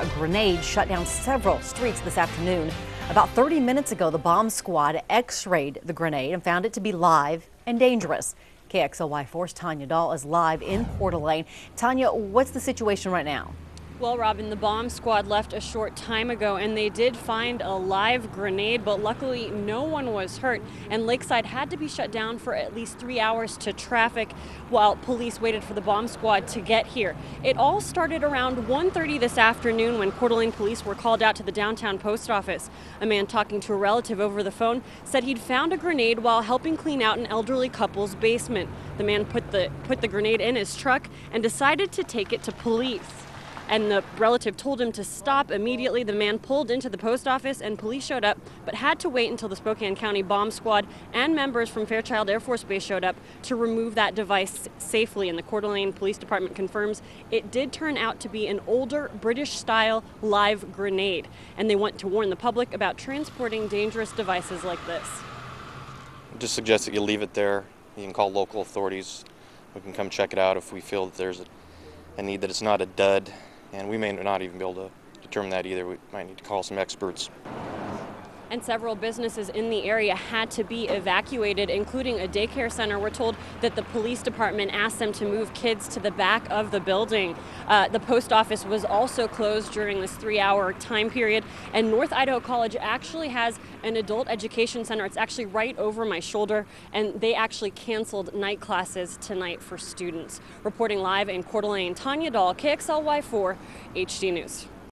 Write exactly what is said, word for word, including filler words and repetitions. A grenade shut down several streets this afternoon. About thirty minutes ago, the bomb squad x-rayed the grenade and found it to be live and dangerous. K X L Y four's Tanya Dahl is live in Coeur d'Alene. Tanya, what's the situation right now? Well, Robin, the bomb squad left a short time ago and they did find a live grenade, but luckily no one was hurt, and Lakeside had to be shut down for at least three hours to traffic while police waited for the bomb squad to get here. It all started around one thirty this afternoon when Coeur d'Alene police were called out to the downtown post office. A man talking to a relative over the phone said he'd found a grenade while helping clean out an elderly couple's basement. The man put the, put the grenade in his truck and decided to take it to police. And the relative told him to stop immediately. The man pulled into the post office and police showed up, but had to wait until the Spokane County bomb squad and members from Fairchild Air Force Base showed up to remove that device safely. And the Coeur d'Alene Police Department confirms it did turn out to be an older British-style live grenade. And they want to warn the public about transporting dangerous devices like this. I just suggest that you leave it there. You can call local authorities. We can come check it out if we feel that there's a need, that it's not a dud. And we may not even be able to determine that either. We might need to call some experts. And several businesses in the area had to be evacuated, including a daycare center. We're told that the police department asked them to move kids to the back of the building. Uh, the post office was also closed during this three-hour time period. And North Idaho College actually has an adult education center. It's actually right over my shoulder, and they actually canceled night classes tonight for students. Reporting live in Coeur d'Alene, Tanya Dahl, K X L Y four H D News.